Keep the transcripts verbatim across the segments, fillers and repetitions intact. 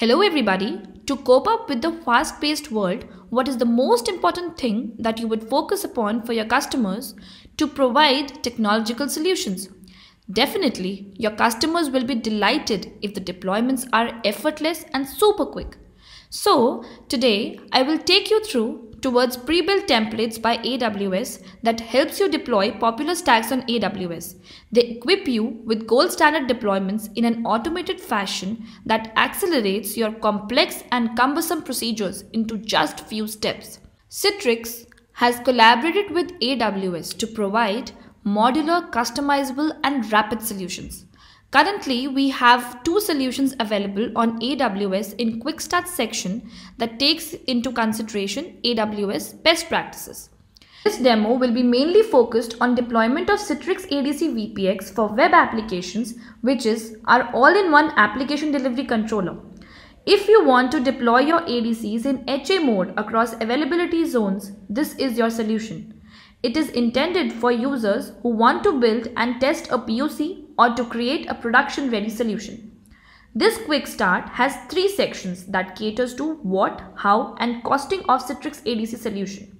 Hello everybody, to cope up with the fast-paced world, what is the most important thing that you would focus upon for your customers to provide technological solutions? Definitely, your customers will be delighted if the deployments are effortless and super quick. So today, I will take you through towards pre-built templates by A W S that helps you deploy popular stacks on A W S. They equip you with gold standard deployments in an automated fashion that accelerates your complex and cumbersome procedures into just few steps. Citrix has collaborated with A W S to provide modular, customizable, and rapid solutions. Currently, we have two solutions available on A W S in QuickStart section that takes into consideration A W S best practices. This demo will be mainly focused on deployment of Citrix A D C V P X for web applications, which is our all-in-one application delivery controller. If you want to deploy your A D Cs in H A mode across availability zones, this is your solution. It is intended for users who want to build and test a P O C or to create a production-ready solution. This quick start has three sections that caters to what, how, and costing of Citrix A D C solution.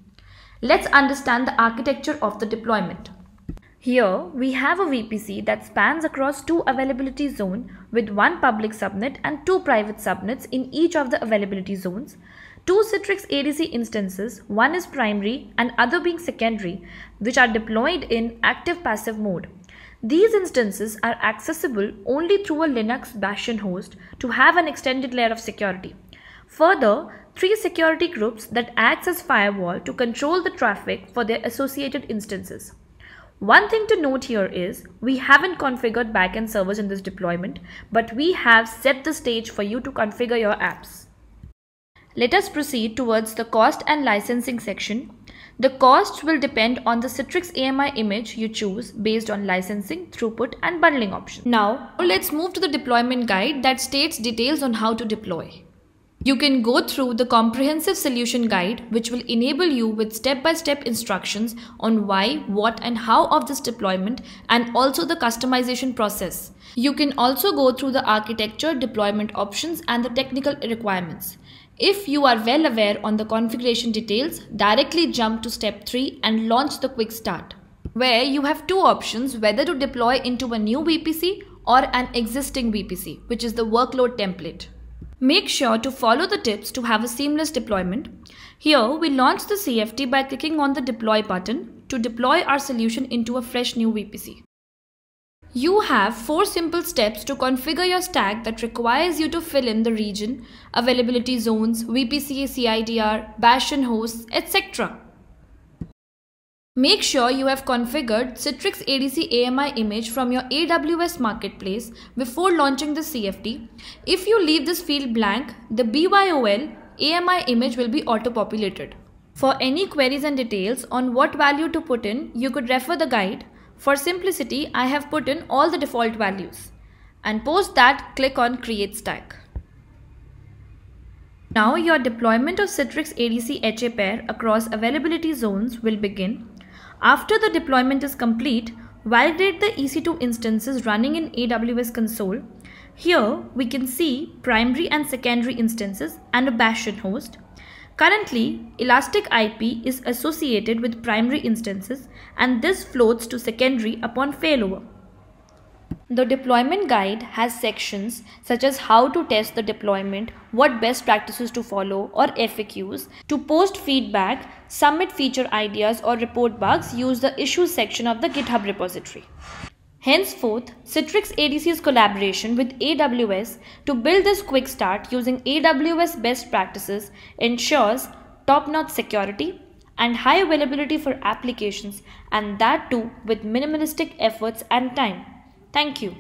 Let's understand the architecture of the deployment. Here we have a V P C that spans across two availability zones with one public subnet and two private subnets in each of the availability zones. Two Citrix A D C instances, one is primary and other being secondary, which are deployed in active-passive mode. These instances are accessible only through a Linux bastion host to have an extended layer of security. Further, three security groups that acts as firewall to control the traffic for their associated instances. One thing to note here is, we haven't configured backend servers in this deployment, but we have set the stage for you to configure your apps. Let us proceed towards the cost and licensing section. The costs will depend on the Citrix A M I image you choose based on licensing, throughput, and bundling options. Now, let's move to the deployment guide that states details on how to deploy. You can go through the comprehensive solution guide, which will enable you with step-by-step instructions on why, what, and how of this deployment and also the customization process. You can also go through the architecture, deployment options, and the technical requirements. If you are well aware on the configuration details, directly jump to step three and launch the quick start, where you have two options whether to deploy into a new V P C or an existing V P C, which is the workload template. Make sure to follow the tips to have a seamless deployment. Here we launch the C F T by clicking on the deploy button to deploy our solution into a fresh new V P C. You have four simple steps to configure your stack that requires you to fill in the region, availability zones, V P C, C I D R, bastion hosts, et cetera. Make sure you have configured Citrix A D C A M I image from your A W S marketplace before launching the C F T. If you leave this field blank, the B Y O L A M I image will be auto-populated. For any queries and details on what value to put in, you could refer the guide. For simplicity, I have put in all the default values. And post that, click on Create Stack. Now your deployment of Citrix A D C H A pair across availability zones will begin. After the deployment is complete, validate the E C two instances running in A W S console. Here we can see primary and secondary instances and a bastion host. Currently, Elastic I P is associated with primary instances and this floats to secondary upon failover. The deployment guide has sections such as how to test the deployment, what best practices to follow or F A Qs, to post feedback, submit feature ideas or report bugs, use the issues section of the GitHub repository. Henceforth, Citrix A D C's collaboration with A W S to build this quick start using A W S best practices ensures top-notch security and high availability for applications, and that too with minimalistic efforts and time. Thank you.